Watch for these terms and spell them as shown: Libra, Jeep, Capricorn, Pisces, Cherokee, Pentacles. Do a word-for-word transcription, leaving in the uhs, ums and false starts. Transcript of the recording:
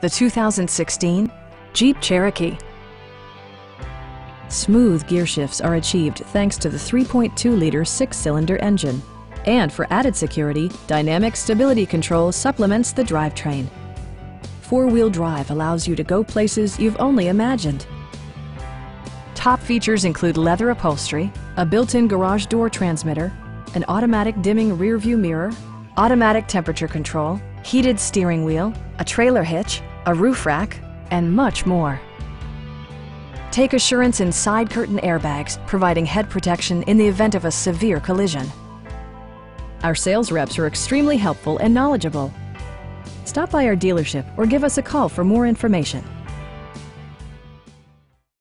The two thousand sixteen Jeep Cherokee. Smooth gear shifts are achieved thanks to the three point two liter six-cylinder engine. And for added security, dynamic stability control supplements the drivetrain. Four-wheel drive allows you to go places you've only imagined. Top features include leather upholstery, a built-in garage door transmitter, an automatic dimming rear-view mirror, automatic temperature control, heated steering wheel, a trailer hitch, a roof rack, and much more. Take assurance in side curtain airbags, providing head protection in the event of a severe collision. Our sales reps are extremely helpful and knowledgeable. Stop by our dealership or give us a call for more information.